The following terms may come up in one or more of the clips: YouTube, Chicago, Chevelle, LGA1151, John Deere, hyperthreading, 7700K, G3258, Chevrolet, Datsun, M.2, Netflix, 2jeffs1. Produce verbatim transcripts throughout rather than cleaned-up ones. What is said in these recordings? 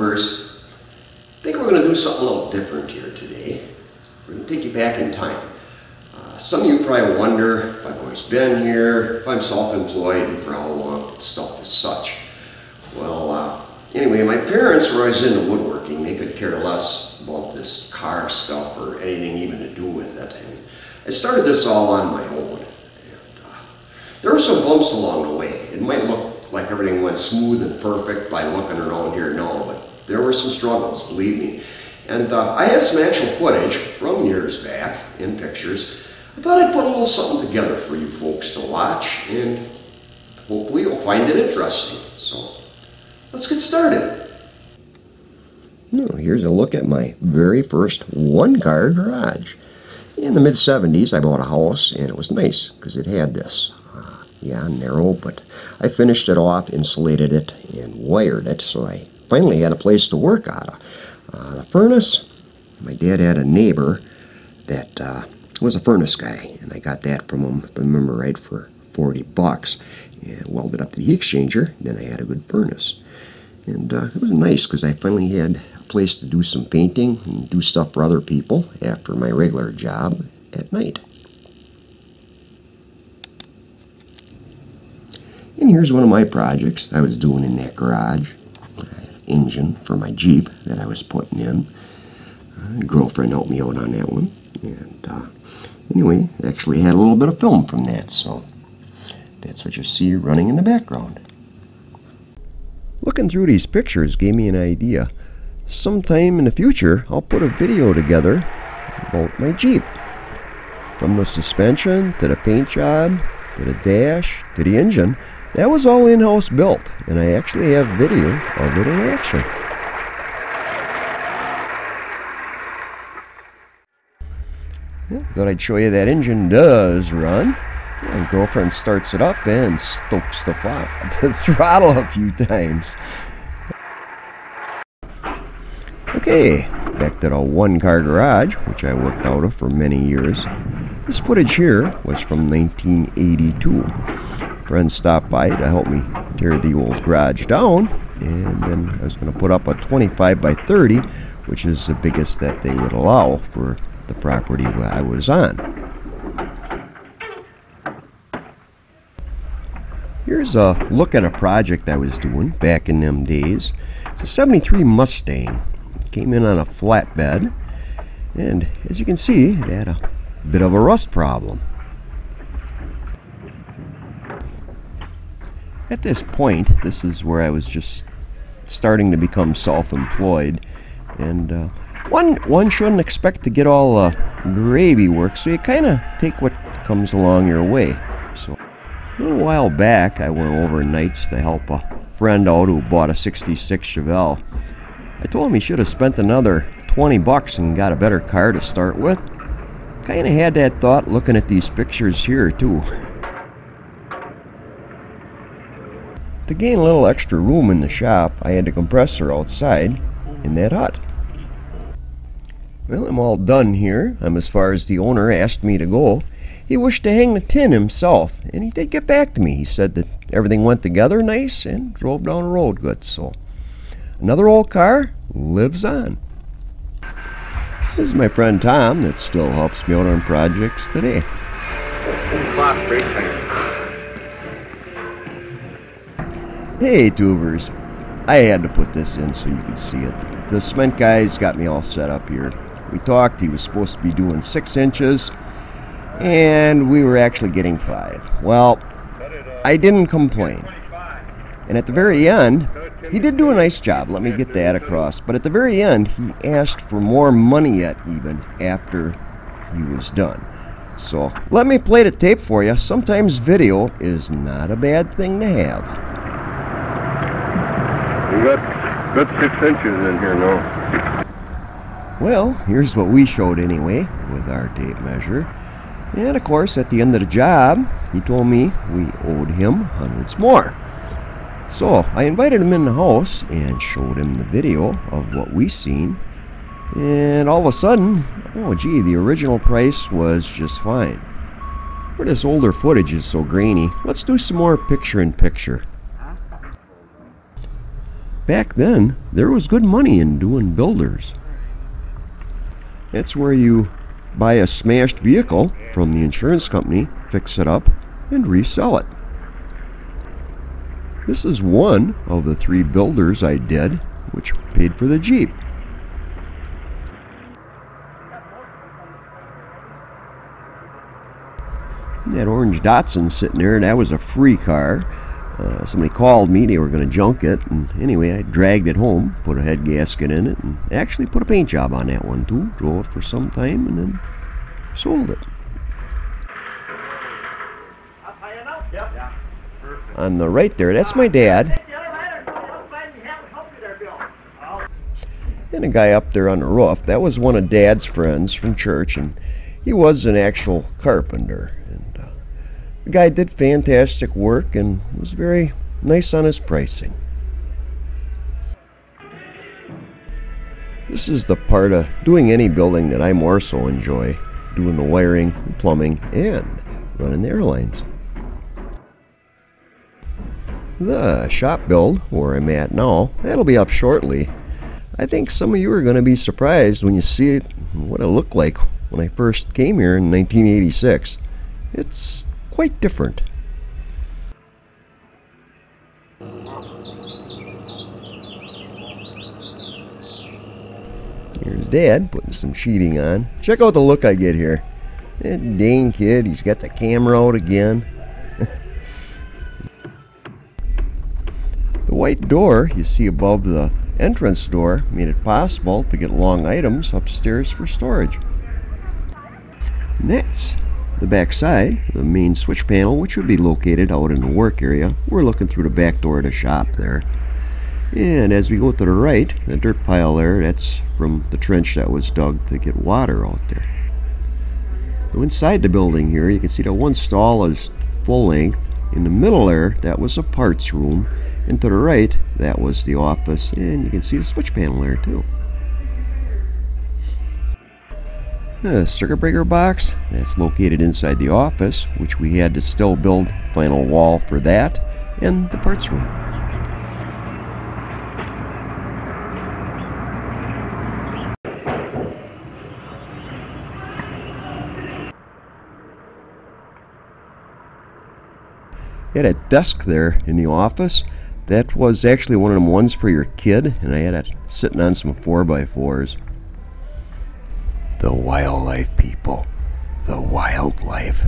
verse. I think we're going to do something a little different here today. We're going to take you back in time. Uh, some of you probably wonder if I've always been here, if I'm self-employed, and for how long self is such. Well, uh, anyway, my parents were always into woodworking. They could care less about this car stuff or anything even to do with it. And I started this all on my own. And, uh, there were some bumps along the way. It might look like everything went smooth and perfect by looking around here now, but there were some struggles, believe me. And uh, I had some actual footage from years back in pictures. I thought I'd put a little something together for you folks to watch, and hopefully you'll find it interesting. So let's get started. Now, here's a look at my very first one-car garage. In the mid seventies, I bought a house, and it was nice because it had this. Uh, yeah, narrow, but I finished it off, insulated it, and wired it, so I finally had a place to work out of. Uh, the furnace, my dad had a neighbor that uh, was a furnace guy, and I got that from him, if I remember right, for forty bucks, and welded up the heat exchanger. Then I had a good furnace, and uh, it was nice because I finally had a place to do some painting and do stuff for other people after my regular job at night. And here's one of my projects I was doing in that garage. Engine for my Jeep that I was putting in. Uh, girlfriend helped me out on that one, and uh, anyway, actually had a little bit of film from that, so that's what you see running in the background. Looking through these pictures gave me an idea. Sometime in the future I'll put a video together about my Jeep, from the suspension to the paint job to the dash to the engine. That was all in-house built, and I actually have video of it in action. Yeah, thought I'd show you that engine does run. My girlfriend starts it up and stokes the, the throttle a few times. Okay, back to the one-car garage, which I worked out of for many years. This footage here was from nineteen eighty-two. Friends stopped by to help me tear the old garage down, and then I was going to put up a twenty-five by thirty, which is the biggest that they would allow for the property where I was on. Here's a look at a project I was doing back in them days. It's a seventy-three Mustang. It came in on a flatbed, and as you can see, it had a bit of a rust problem. At this point, this is where I was just starting to become self-employed, and uh, one one shouldn't expect to get all the uh, gravy work, so you kind of take what comes along your way. So a little while back, I went over nights to help a friend out who bought a sixty-six Chevelle. I told him he should have spent another twenty bucks and got a better car to start with. Kind of had that thought looking at these pictures here too. To gain a little extra room in the shop, I had a compressor outside in that hut. Well, I'm all done here. I'm as far as the owner asked me to go. He wished to hang the tin himself, and he did get back to me. He said that everything went together nice and drove down the road good. So another old car lives on. This is my friend Tom that still helps me out on projects today. Hey tubers, I had to put this in so you can see it. The cement guy's got me all set up here. We talked, he was supposed to be doing six inches, and we were actually getting five. Well, I didn't complain. And at the very end, he did do a nice job, let me get that across, but at the very end, he asked for more money yet even after he was done. So let me play the tape for you. Sometimes video is not a bad thing to have. We got, got six inches in here now. Well, here's what we showed anyway with our tape measure. And of course, at the end of the job, he told me we owed him hundreds more. So I invited him in the house and showed him the video of what we seen. And all of a sudden, oh gee, the original price was just fine. Where this older footage is so grainy, let's do some more picture-in-picture. back then there was good money in doing builders. That's where you buy a smashed vehicle from the insurance company, fix it up, and resell it. This is one of the three builders I did, which paid for the Jeep. That orange Datsun sitting there, that was a free car. Uh, somebody called me, they were going to junk it, and anyway, I dragged it home, put a head gasket in it, and actually put a paint job on that one too. Drove it for some time and then sold it. On the right there, that's my dad. And a guy up there on the roof, that was one of Dad's friends from church, and he was an actual carpenter. And uh, the guy did fantastic work and was very nice on his pricing. This is the part of doing any building that I more so enjoy, doing the wiring, plumbing, and running the airlines. The shop build, where I'm at now, that'll be up shortly. I think some of you are going to be surprised when you see it, what it looked like when I first came here in nineteen eighty-six. It's quite different. Here's Dad putting some sheeting on. Check out the look I get here. That dang kid, he's got the camera out again. The white door you see above the entrance door made it possible to get long items upstairs for storage. And that's the back side, the main switch panel, which would be located out in the work area. We're looking through the back door of the shop there. And as we go to the right, the dirt pile there, that's from the trench that was dug to get water out there. So inside the building here, you can see that one stall is full length. In the middle there, that was a parts room. And to the right, that was the office, and you can see the switch panel there too. The circuit breaker box, that's located inside the office, which we had to still build final wall for that, and the parts room. We had a desk there in the office. That was actually one of them ones for your kid, and I had it sitting on some four by fours. The wildlife, people. The wildlife.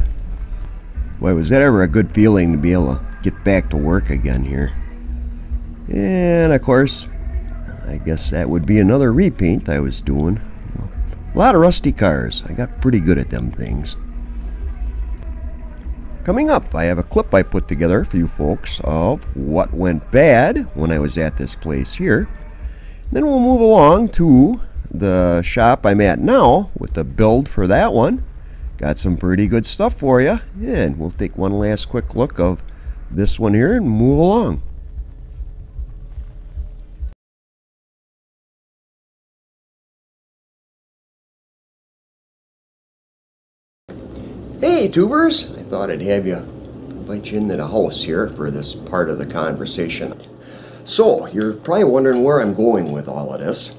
Boy, was that ever a good feeling to be able to get back to work again here. And, of course, I guess that would be another repaint I was doing. A lot of rusty cars. I got pretty good at them things. Coming up, I have a clip I put together for you folks of what went bad when I was at this place here. Then we'll move along to the shop I'm at now with the build for that one. Got some pretty good stuff for you. And we'll take one last quick look of this one here and move along. Hey, tubers! I thought I'd have you invite you into the house here for this part of the conversation. So, you're probably wondering where I'm going with all of this.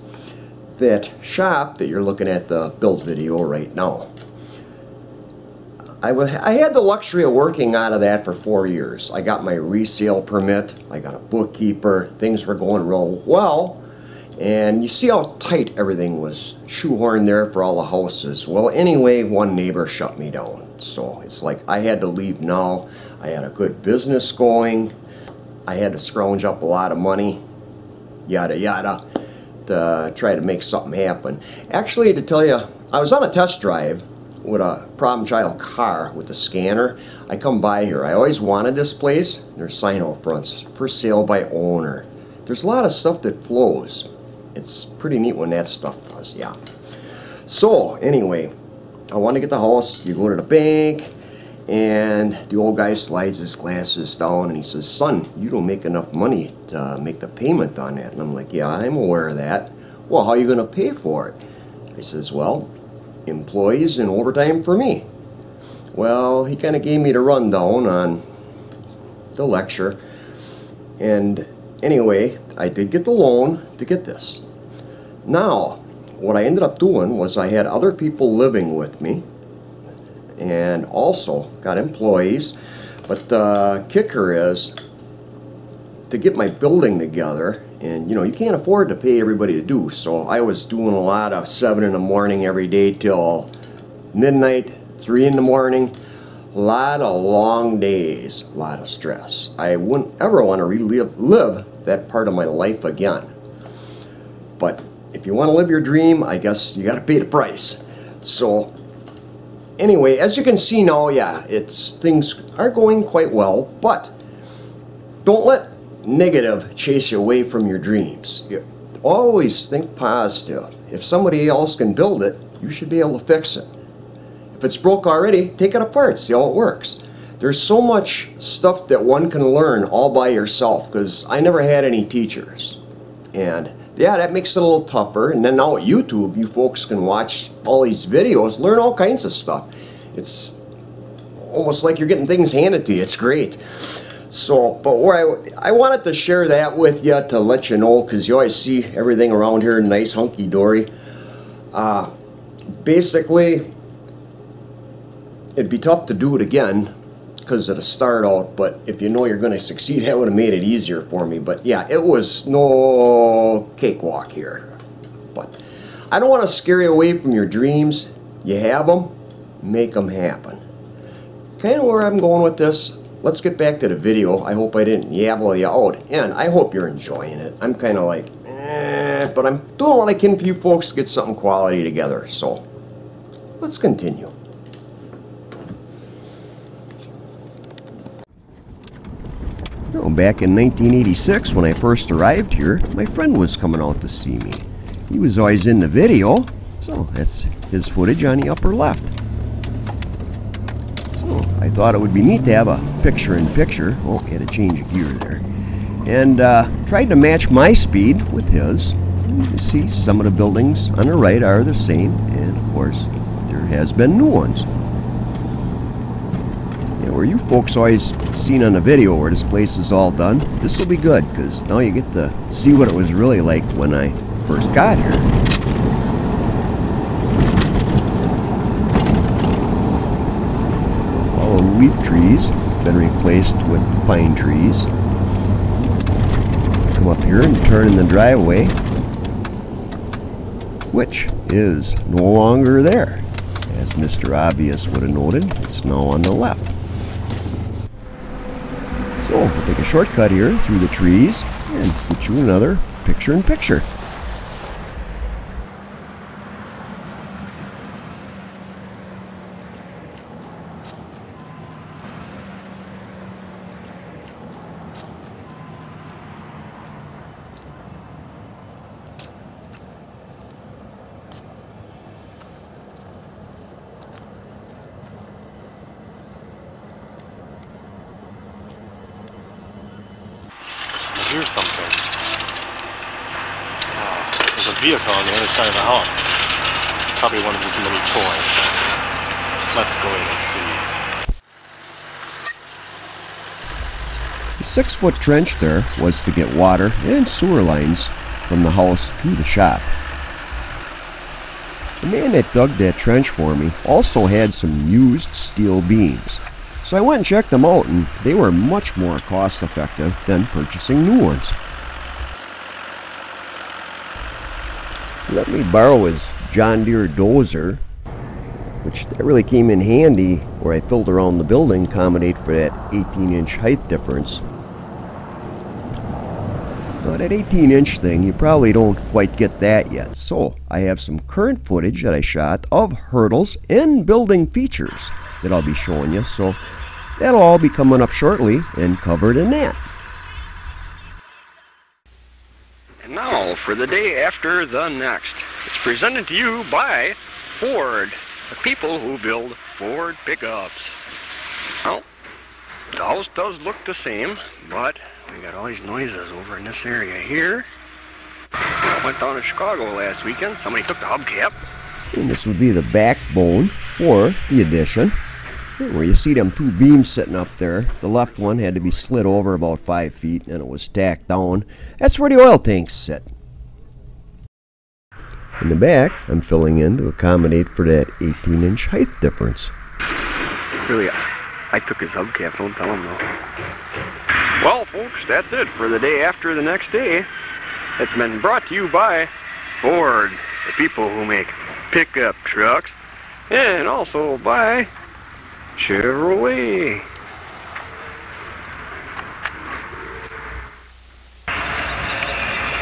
That shop that you're looking at the build video right now. I, I had the luxury of working out of that for four years. I got my resale permit, I got a bookkeeper, things were going real well. And you see how tight everything was shoehorned there for all the houses. Well, anyway, one neighbor shut me down. So it's like I had to leave now. I had a good business going. I had to scrounge up a lot of money, yada, yada, to try to make something happen. Actually, to tell you, I was on a test drive with a problem child car with a scanner. I come by here. I always wanted this place. There's sign out fronts for sale by owner. There's a lot of stuff that flows. It's pretty neat when that stuff does, yeah. So, anyway, I want to get the house. You go to the bank, and the old guy slides his glasses down, and he says, son, you don't make enough money to make the payment on that. And I'm like, yeah, I'm aware of that. Well, how are you going to pay for it? I says, well, employees and overtime for me. Well, he kind of gave me the rundown on the lecture, and anyway, I did get the loan to get this. Now, what I ended up doing was I had other people living with me and also got employees. But the kicker is to get my building together, and you know, you can't afford to pay everybody to do, so I was doing a lot of seven in the morning every day till midnight, three in the morning. A lot of long days, a lot of stress. I wouldn't ever want to relive live that part of my life again. But if you want to live your dream, I guess you got to pay the price. So anyway, as you can see now, yeah, it's things are going quite well, but don't let negative chase you away from your dreams. You always think positive. If somebody else can build it, you should be able to fix it. If it's broke already, take it apart, see how it works. There's so much stuff that one can learn all by yourself, because I never had any teachers. And yeah, that makes it a little tougher. And then now at YouTube, you folks can watch all these videos, learn all kinds of stuff. It's almost like you're getting things handed to you. It's great. So, but where I, I wanted to share that with you to let you know, because you always see everything around here nice hunky-dory. Uh, basically, it'd be tough to do it again because of the start out, but if you know you're going to succeed, that would have made it easier for me. But yeah, it was no cakewalk here. But I don't want to scare you away from your dreams. You have them, make them happen. Kind of where I'm going with this. Let's get back to the video. I hope I didn't yabble you out, and I hope you're enjoying it. I'm kind of like, eh, but I'm doing what I can for you folks to get something quality together. So let's continue. Back in nineteen eighty-six, when I first arrived here, my friend was coming out to see me. He was always in the video, so that's his footage on the upper left. So I thought it would be neat to have a picture-in-picture. Oh, had a change of gear there. And uh, tried to match my speed with his. And you can see some of the buildings on the right are the same, and of course, there has been new ones. Where you folks always seen on the video where this place is all done, this will be good, because now you get to see what it was really like when I first got here. All the leaf trees have been replaced with pine trees. Come up here and turn in the driveway, which is no longer there. As Mister Obvious would have noted, it's now on the left. So we'll take a shortcut here through the trees and get you another picture in picture. Or something. Oh, there's a vehicle on the other side of the house. Probably one of these mini toys. Let's go in and see. The six-foot trench there was to get water and sewer lines from the house to the shop. The man that dug that trench for me also had some used steel beams. So I went and checked them out, and they were much more cost effective than purchasing new ones. Let me borrow his John Deere dozer, which that really came in handy where I filled around the building to accommodate for that eighteen inch height difference. Now that eighteen inch thing, you probably don't quite get that yet, so I have some current footage that I shot of hurdles and building features that I'll be showing you, so that'll all be coming up shortly and covered in that. And now for the day after the next. It's presented to you by Ford, the people who build Ford pickups. Well, the house does look the same, but we got all these noises over in this area here. I went down to Chicago last weekend, somebody took the hubcap. And this would be the backbone for the addition. Well, you see them two beams sitting up there. The left one had to be slid over about five feet and it was stacked down. That's where the oil tanks sit. In the back, I'm filling in to accommodate for that eighteen inch height difference. Really, I took his hubcap, don't tell him though. Well folks, that's it for the day after the next day. It's been brought to you by Ford, the people who make pickup trucks, and also by Chevrolet.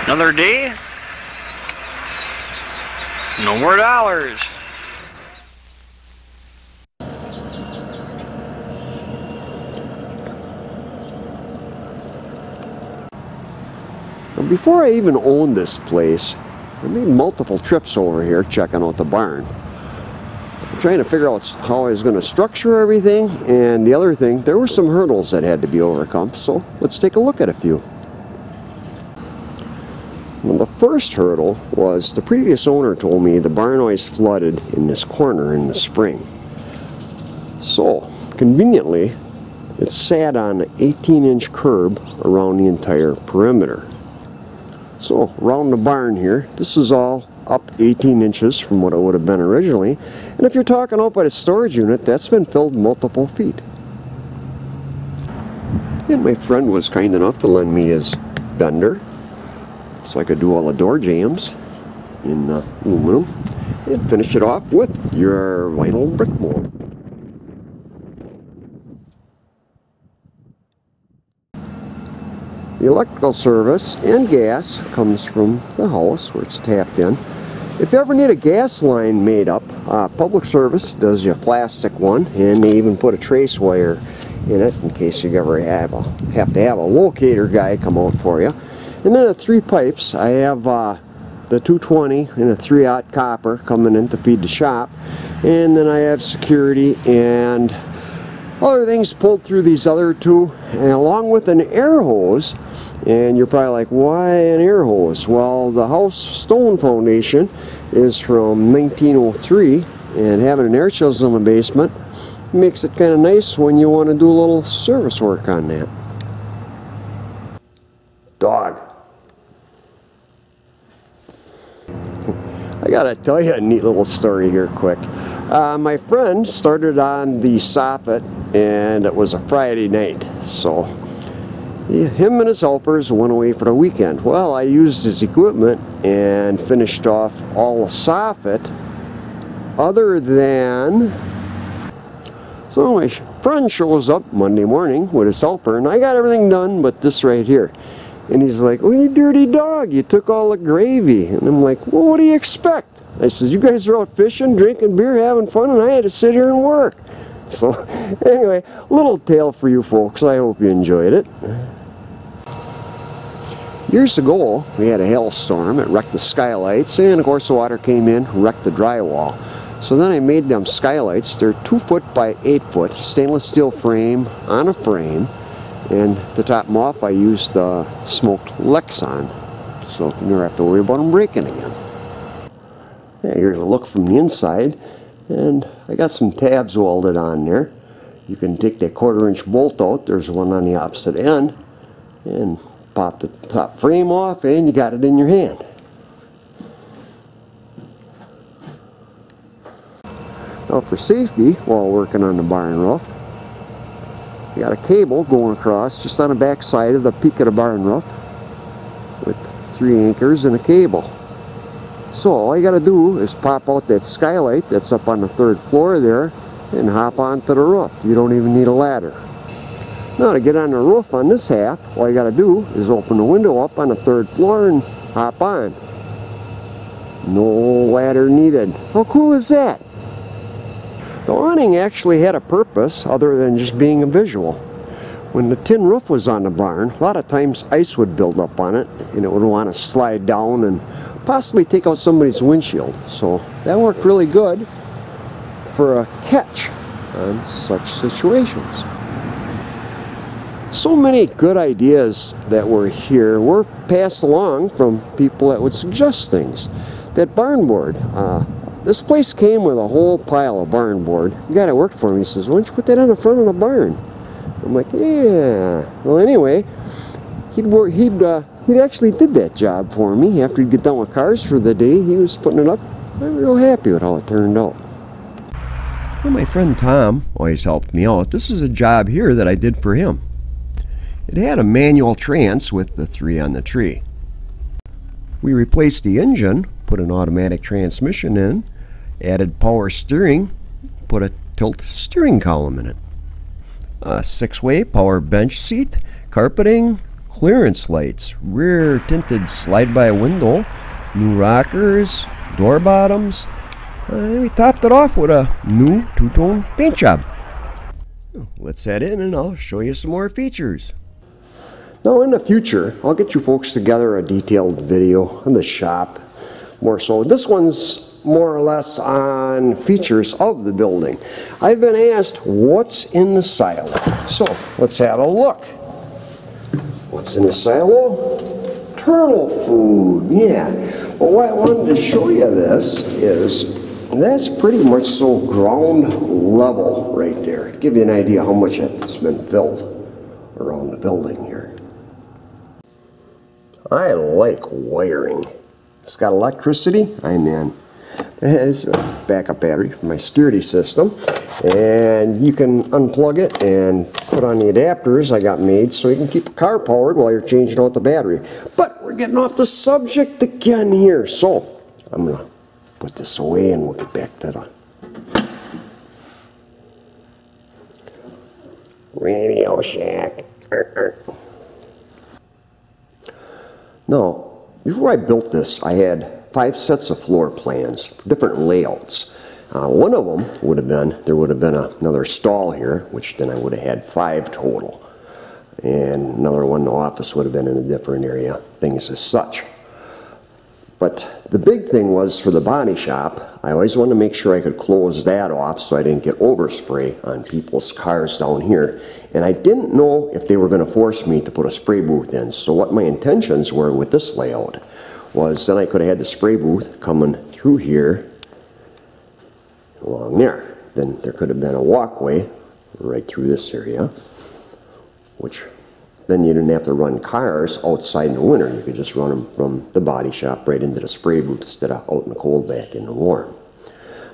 Another day, no more dollars. Now before I even owned this place, I made multiple trips over here checking out the barn. I'm trying to figure out how I was going to structure everything, and the other thing, there were some hurdles that had to be overcome, so let's take a look at a few. Well, the first hurdle was the previous owner told me the barn always flooded in this corner in the spring. So, conveniently, it's sat on an eighteen inch curb around the entire perimeter. So, around the barn here, this is all up eighteen inches from what it would have been originally, and if you're talking out by the storage unit, that's been filled multiple feet. And my friend was kind enough to lend me his bender, so I could do all the door jams in the aluminum, and finish it off with your vinyl brick mold. The electrical service and gas comes from the house where it's tapped in. If you ever need a gas line made up, uh, public service does your plastic one, and they even put a trace wire in it in case you ever have, a, have to have a locator guy come out for you. And then the three pipes, I have uh, the two twenty and a three aught copper coming in to feed the shop, and then I have security and other things pulled through these other two, and along with an air hose. And you're probably like, why an air hose? Well, the house stone foundation is from nineteen oh three, and having an air chisel in the basement makes it kind of nice when you want to do a little service work on that. Dog. I gotta tell you a neat little story here quick. Uh, my friend started on the soffit, and it was a Friday night, so him and his helpers went away for the weekend. Well, I used his equipment and finished off all the soffit other than... So my friend shows up Monday morning with his helper, and I got everything done but this right here. And he's like, oh, you dirty dog, you took all the gravy. And I'm like, well, what do you expect? I says, you guys are out fishing, drinking beer, having fun, and I had to sit here and work. So, anyway, little tale for you folks. I hope you enjoyed it. Years ago, we had a hailstorm. It wrecked the skylights, and of course the water came in, wrecked the drywall. So then I made them skylights. They're two foot by eight foot, stainless steel frame on a frame, and to top them off, I used the smoked Lexon, so you never have to worry about them breaking again. Yeah, here's a look from the inside, and I got some tabs welded on there. You can take that quarter inch bolt out, there's one on the opposite end, and pop the top frame off, and you got it in your hand. Now for safety, while working on the barn roof, you got a cable going across just on the back side of the peak of the barn roof with three anchors and a cable. So all you got to do is pop out that skylight that's up on the third floor there and hop onto the roof. You don't even need a ladder. Now to get on the roof on this half, all you got to do is open the window up on the third floor and hop on. No ladder needed. How cool is that? The awning actually had a purpose other than just being a visual. When the tin roof was on the barn, a lot of times ice would build up on it and it would want to slide down and possibly take out somebody's windshield. So that worked really good for a catch on such situations. So many good ideas that were here were passed along from people that would suggest things. That barn board, uh, this place came with a whole pile of barn board. The guy that worked for me, he says, why don't you put that on the front of the barn? I'm like, yeah. Well, anyway, he'd work, he'd, uh, he actually did that job for me. After he'd get done with cars for the day, he was putting it up. I'm real happy with how it turned out. Well, my friend Tom always helped me out. This is a job here that I did for him. It had a manual trans with the three on the tree. We replaced the engine, put an automatic transmission in, added power steering, put a tilt steering column in it. A six-way power bench seat, carpeting, clearance lights, rear tinted slide-by window, new rockers, door bottoms. Uh, we topped it off with a new two-tone paint job. Let's head in and I'll show you some more features. Now in the future, I'll get you folks together a detailed video on the shop, more so. This one's more or less on features of the building. I've been asked what's in the silo. So let's have a look. What's in the silo? Turtle food, yeah. But why I wanted to show you this is that's pretty much so ground level right there. Give you an idea how much it's been filled around the building here. I like wiring. It's got electricity, I'm in. It has a backup battery for my security system. And you can unplug it and put on the adapters I got made so you can keep the car powered while you're changing out the battery. But we're getting off the subject again here. So I'm gonna put this away and we'll get back to the Radio Shack. Now, before I built this, I had five sets of floor plans, different layouts. Uh, one of them would have been, there would have been a, another stall here, which then I would have had five total. And another one, the office would have been in a different area, things as such. But the big thing was for the body shop, I always wanted to make sure I could close that off so I didn't get overspray on people's cars down here. And I didn't know if they were going to force me to put a spray booth in. So what my intentions were with this layout was then I could have had the spray booth coming through here along there. Then there could have been a walkway right through this area, which then you didn't have to run cars outside in the winter. You could just run them from the body shop right into the spray booth instead of out in the cold back in the warm.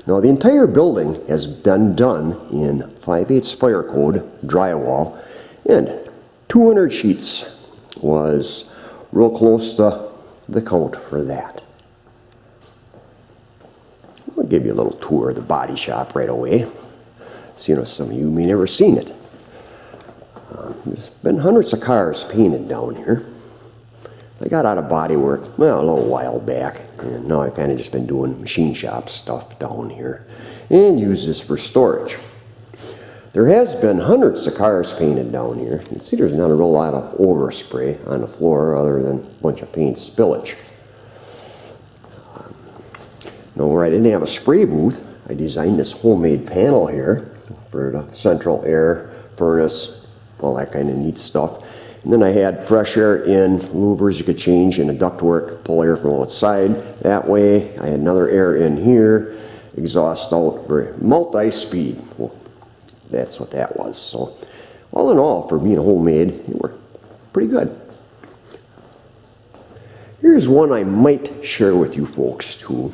Now the entire building has been done in five eighths fire code drywall, and two hundred sheets was real close to the count for that. I'll give you a little tour of the body shop right away. So, you know, some of you may never seen it. Uh, there's been hundreds of cars painted down here. I got out of body work, well, a little while back, and now I've kind of just been doing machine shop stuff down here and use this for storage. There has been hundreds of cars painted down here. You can see there's not a real lot of overspray on the floor other than a bunch of paint spillage. Um, now where I didn't have a spray booth, I designed this homemade panel here for the central air furnace, all that kind of neat stuff. And then I had fresh air in, louvers you could change in the ductwork, pull air from outside that way. I had another air in here, exhaust out, very multi-speed. Well, that's what that was. So all in all, for being homemade, it worked pretty good. Here's one I might share with you folks too.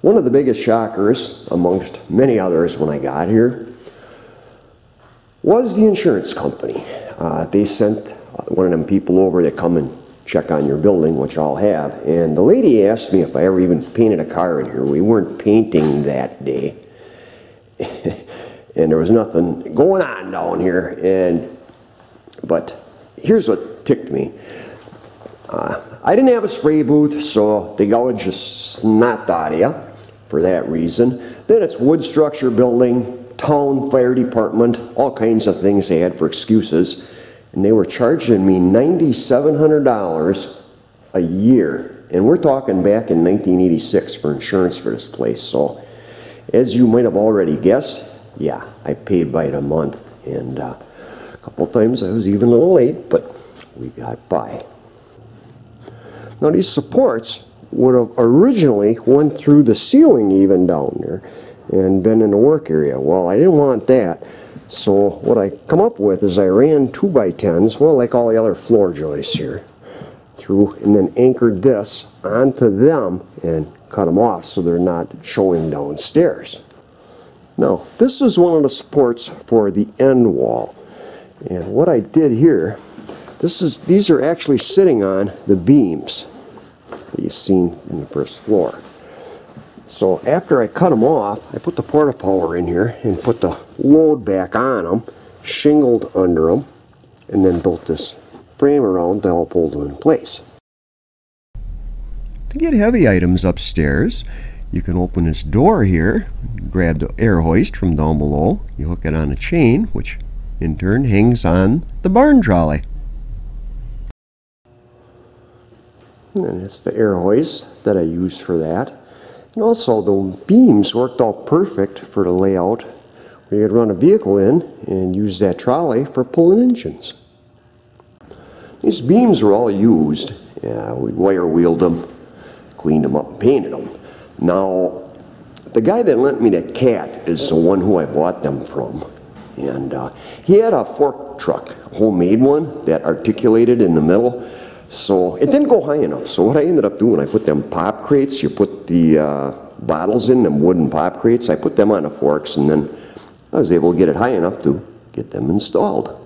One of the biggest shockers, amongst many others when I got here, was the insurance company. Uh, they sent one of them people over that come and check on your building, which I'll have. And the lady asked me if I ever even painted a car in here. We weren't painting that day. And there was nothing going on down here. And but here's what ticked me. Uh, I didn't have a spray booth, so they gouged the snot out of you for that reason. Then it's wood structure building, town, fire department, all kinds of things they had for excuses. And they were charging me nine thousand seven hundred dollars a year. And we're talking back in nineteen eighty-six for insurance for this place. So as you might have already guessed, yeah, I paid by the month. And uh, a couple times I was even a little late, but we got by. Now these supports would have originally went through the ceiling even down there and been in the work area. Well, I didn't want that. So what I come up with is I ran two by tens, well, like all the other floor joists here, through and then anchored this onto them and cut them off so they're not showing downstairs. Now, this is one of the supports for the end wall. And what I did here, this is, these are actually sitting on the beams that you've seen in the first floor. So after I cut them off, I put the porta power in here and put the load back on them, shingled under them, and then built this frame around to help hold them in place. To get heavy items upstairs, you can open this door here, grab the air hoist from down below, you hook it on a chain, which in turn hangs on the barn trolley. And it's the air hoist that I use for that. And also the beams worked out perfect for the layout where you could run a vehicle in and use that trolley for pulling engines. These beams were all used. Yeah, we wire wheeled them, cleaned them up, and painted them. Now, the guy that lent me that cat is the one who I bought them from. And uh, he had a fork truck, a homemade one that articulated in the middle. So it didn't go high enough. So what I ended up doing, I put them pop crates, you put the uh, bottles in them wooden pop crates, I put them on the forks, and then I was able to get it high enough to get them installed.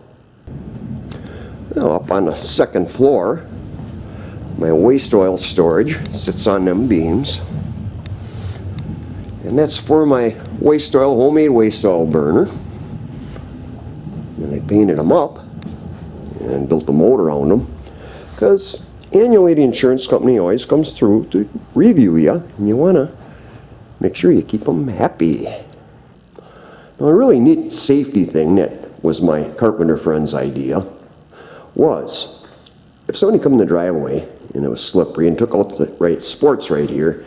Now up on the second floor, my waste oil storage sits on them beams. And that's for my waste oil, homemade waste oil burner. And I painted them up and built a moat around them, because annually the insurance company always comes through to review you, and you want to make sure you keep them happy. Now, a really neat safety thing that was my carpenter friend's idea was, if somebody come in the driveway and it was slippery and took out the right sports right here,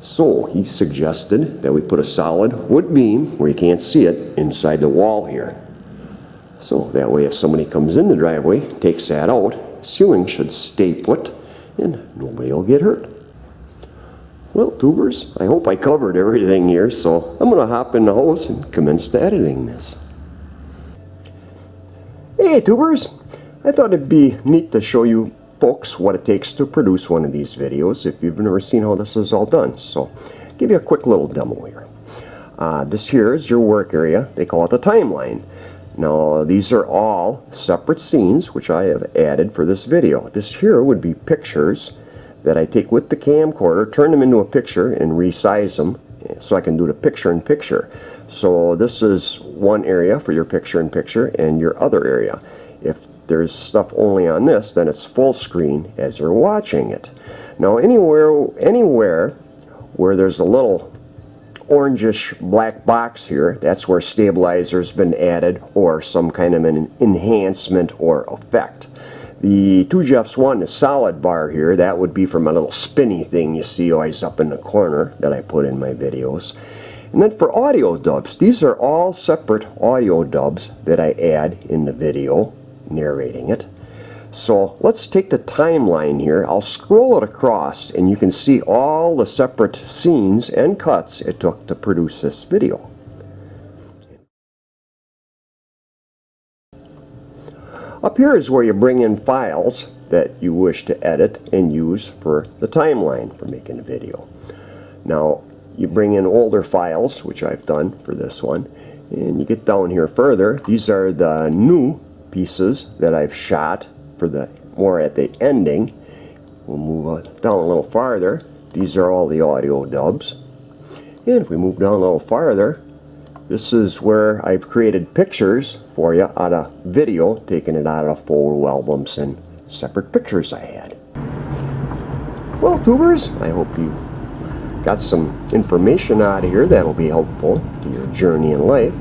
so he suggested that we put a solid wood beam where you can't see it inside the wall here. So that way if somebody comes in the driveway, takes that out, ceiling should stay put and nobody will get hurt. Well, tubers, I hope I covered everything here, so I'm going to hop in the house and commence to editing this. Hey tubers, I thought it'd be neat to show you folks what it takes to produce one of these videos if you've never seen how this is all done. So I'll give you a quick little demo here. Uh, this here is your work area, they call it the timeline. Now, these are all separate scenes which I have added for this video. This here would be pictures that I take with the camcorder, turn them into a picture and resize them so I can do the picture in picture. So this is one area for your picture in picture and your other area. If there's stuff only on this, then it's full screen as you're watching it. Now anywhere, anywhere where there's a little orangish black box here, that's where stabilizer's been added or some kind of an enhancement or effect. The two jeffs one, the solid bar here, that would be from a little spinny thing you see always up in the corner that I put in my videos. And then for audio dubs, these are all separate audio dubs that I add in the video narrating it. So let's take the timeline here. I'll scroll it across and you can see all the separate scenes and cuts it took to produce this video. Up here is where you bring in files that you wish to edit and use for the timeline for making a video. Now you bring in older files, which I've done for this one, and you get down here further. These are the new pieces that I've shot for the more at the ending. We'll move down a little farther. These are all the audio dubs. And if we move down a little farther, this is where I've created pictures for you out of video, taking it out of photo albums and separate pictures I had. Well, tubers, I hope you got some information out of here that'll be helpful to your journey in life.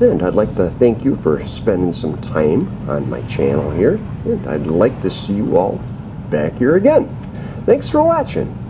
And I'd like to thank you for spending some time on my channel here. And I'd like to see you all back here again. Thanks for watching.